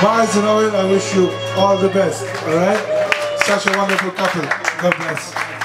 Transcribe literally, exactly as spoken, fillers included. Miles and Oil, I wish you all the best, all right? Such a wonderful couple. God bless.